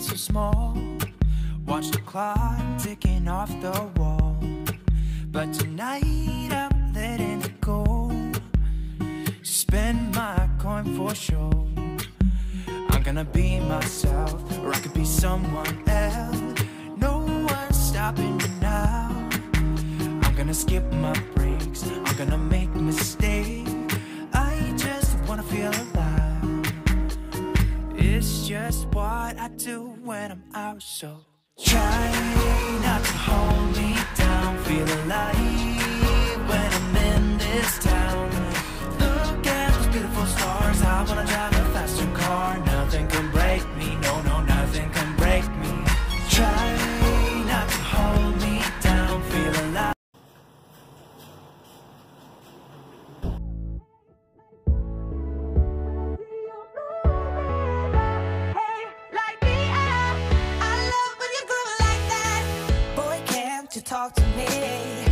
been so small. Watch the clock ticking off the wall. But tonight I'm letting it go. Spend my coin for sure. I'm gonna be myself, or I could be someone else. No one's stopping me now. I'm gonna skip my breaks, I'm gonna make mistakes. I just wanna feel alive. It's just what I do when I'm out, so try not to hold me down. Feel alive when I'm in this town. Look at those beautiful stars. I wanna drive a faster car. Nothing can break me, no, no, nothing can break me. Try not to hold me down. Feel alive. Talk to me,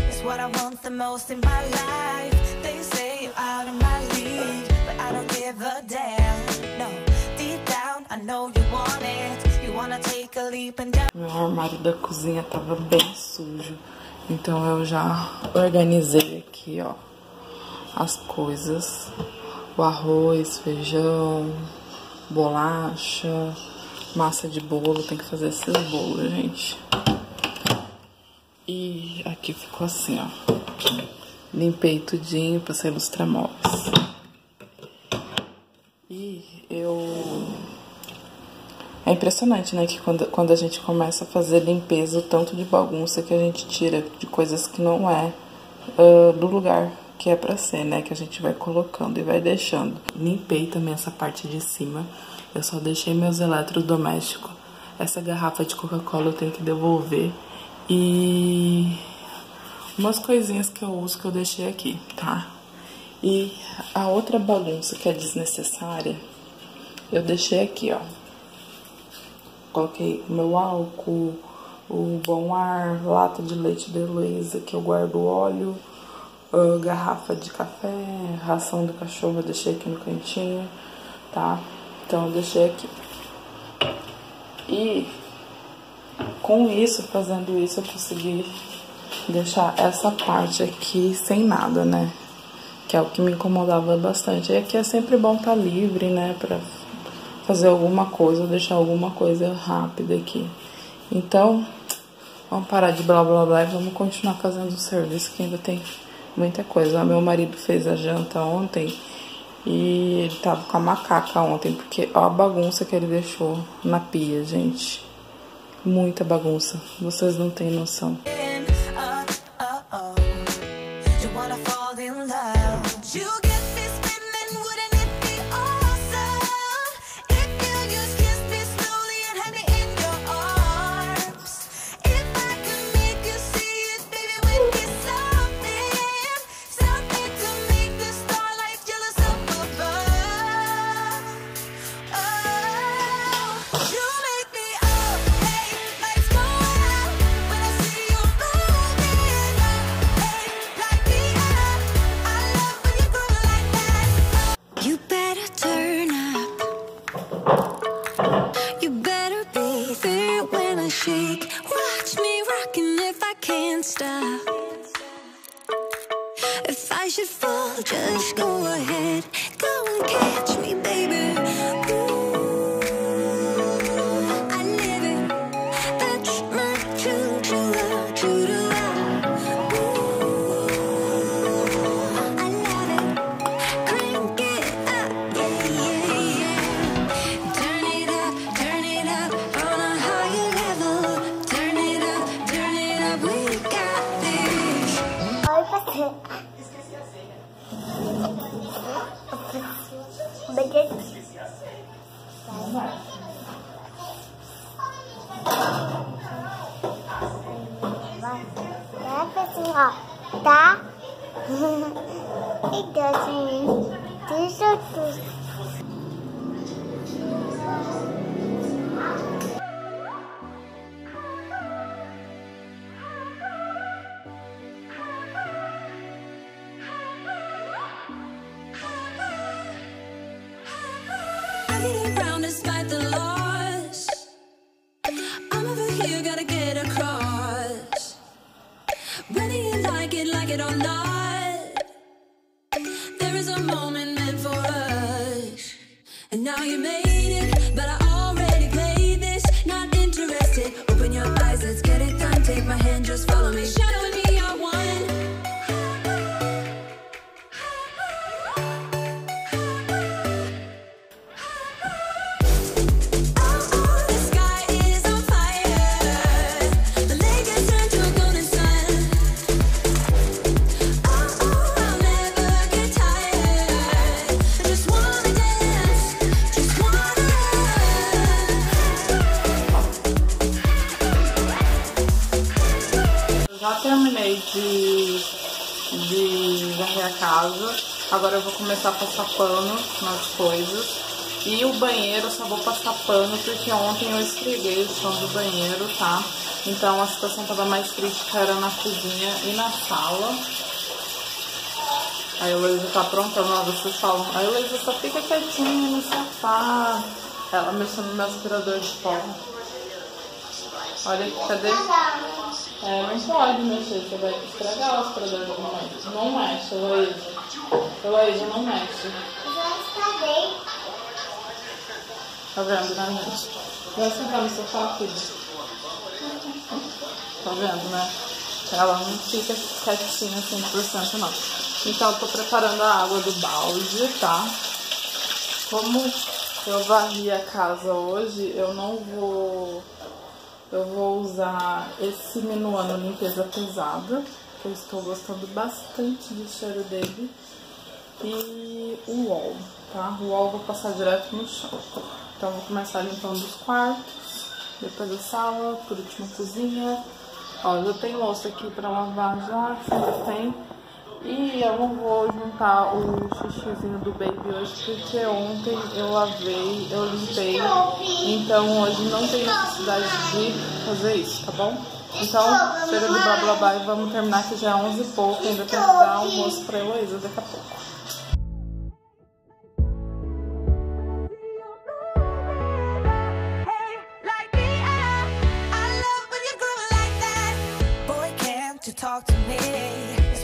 it's what I want the most in my life. They say you're out of my league, but I don't give a damn. No, deep down I know you want it. You wanna take a leap and down. Meu armário da cozinha tava bem sujo, então eu já organizei aqui, ó, as coisas. O arroz, feijão, bolacha, massa de bolo. Tem que fazer esses bolos, gente. E aqui ficou assim, ó. Limpei tudinho, passei nos tramóveis. E eu... É impressionante, né? Que quando a gente começa a fazer limpeza, o tanto de bagunça que a gente tira de coisas que não é do lugar que é pra ser, né? Que a gente vai colocando e vai deixando. Limpei também essa parte de cima. Eu só deixei meus eletrodomésticos. Essa garrafa de Coca-Cola eu tenho que devolver. E umas coisinhas que eu uso que eu deixei aqui, tá? E a outra bagunça que é desnecessária, eu deixei aqui, ó. Coloquei o meu álcool, o bom ar, lata de leite da Heloísa, que eu guardo óleo, garrafa de café, ração do cachorro eu deixei aqui no cantinho, tá? Então eu deixei aqui. E... com isso, fazendo isso, eu consegui deixar essa parte aqui sem nada, né? Que é o que me incomodava bastante. E aqui é sempre bom estar livre, né? Pra fazer alguma coisa, deixar alguma coisa rápida aqui. Então, vamos parar de blá blá blá e vamos continuar fazendo o serviço, que ainda tem muita coisa. Meu marido fez a janta ontem e ele tava com a macaca ontem, porque ó a bagunça que ele deixou na pia, gente. Muita bagunça, vocês não têm noção. Just go ahead, go and catch me, baby. Ooh, I never touch my choo-choo-la-choo-choo-la. Ooh, I love it, crank it up, yeah, yeah, yeah. Turn it up, on a higher level. Turn it up, we got this. Oh, okay. Ó, tá? Então, assim, deixa tudo. I didn't round despite the loss. like it or not, there is a moment meant for us. And now you made it, but I already played this. Not interested, open your eyes, let's get it done. Take my hand, just follow me. Shadow with me, I won. Já terminei de varrer a casa, agora eu vou começar a passar pano nas coisas. E o banheiro eu só vou passar pano porque ontem eu esfreguei o chão do banheiro, tá? Então a situação tava mais crítica, era na cozinha e na sala. A Heloísa tá aprontando, ó, vocês falam, a Heloísa só fica quietinha no sofá. Ela mexendo no meu aspirador de pó. Olha aqui, cadê? É, não pode mexer, você vai estragar os produtos do mamãe. Não mexe, Heloísa. Heloísa, não mexe. Eu já estraguei. Tá vendo, né, gente? Vai sentar no sofá, filho. Tá vendo, né? Ela não fica quietinha 100% não. Então, eu tô preparando a água do balde, tá? Como eu varri a casa hoje, eu vou usar esse Minuano Limpeza Pesada, que eu estou gostando bastante do cheiro dele, e o UOL, tá? O UOL eu vou passar direto no chão. Então eu vou começar limpando os quartos, depois a sala, por último a cozinha. Ó, já tem louça aqui pra lavar já, sempre tem. E eu não vou juntar o xixizinho do baby hoje, porque ontem eu lavei, eu limpei, então hoje não tem necessidade de fazer isso, tá bom? Então, chega de blá blá blá e vamos terminar, que já é 11 e pouco, ainda tem que dar almoço pra Heloísa daqui a pouco.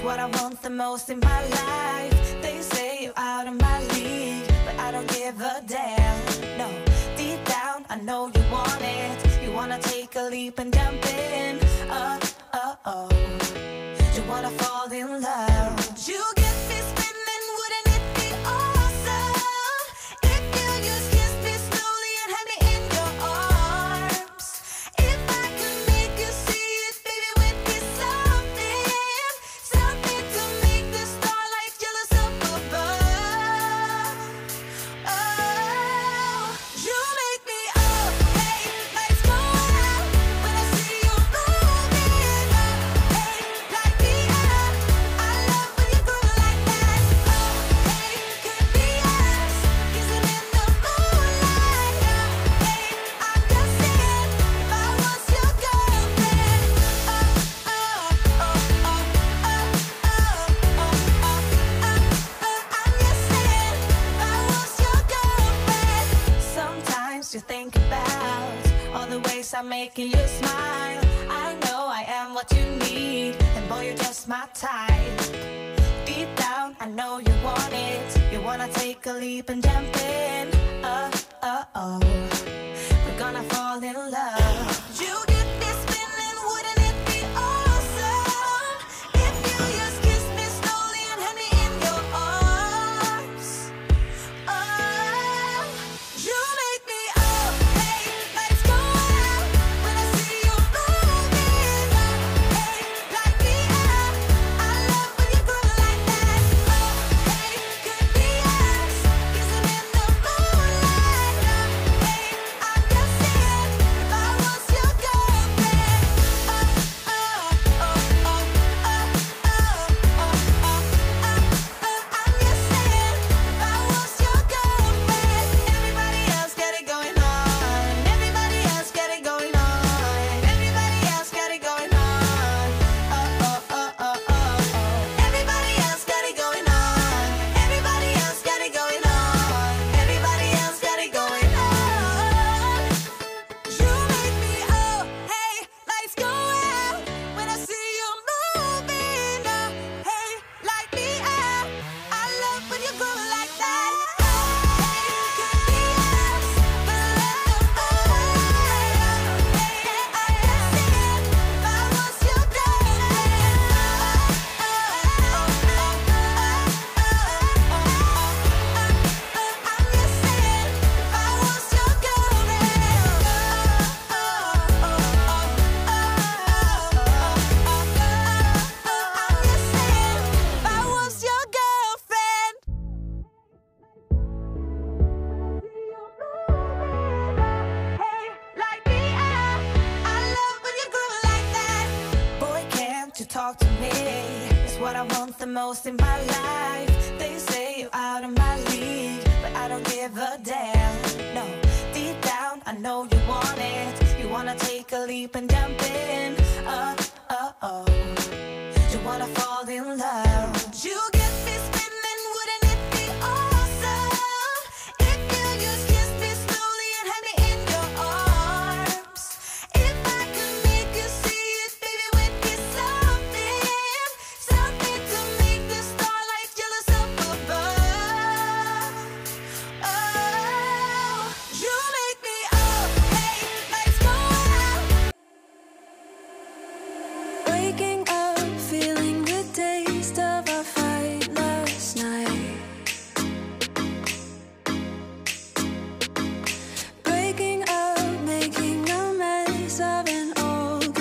What I want the most in my life. They say you're out of my league, but I don't give a damn. No, deep down I know you want it. You wanna take a leap and jump in. Oh, oh, oh. You wanna fall in love. You get me spinning, wouldn't it be awesome? If you just kiss me slowly and have me in your arms. If I could make you see it, baby, would be something. I'm making you smile. I know I am what you need, and boy, you're just my type. Deep down, I know you want it. You wanna take a leap and jump in. Oh, oh, oh. We're gonna fall in love. You get me spinning, wouldn't it be awesome? If you just kiss me slowly and have me in your arms. Oh, you make me. Bye. I want the most in my life. They say you're out of my league, but I don't give a damn. No, deep down I know you want it. You wanna take a leap and jump in. Oh, oh, oh. You wanna fall in love.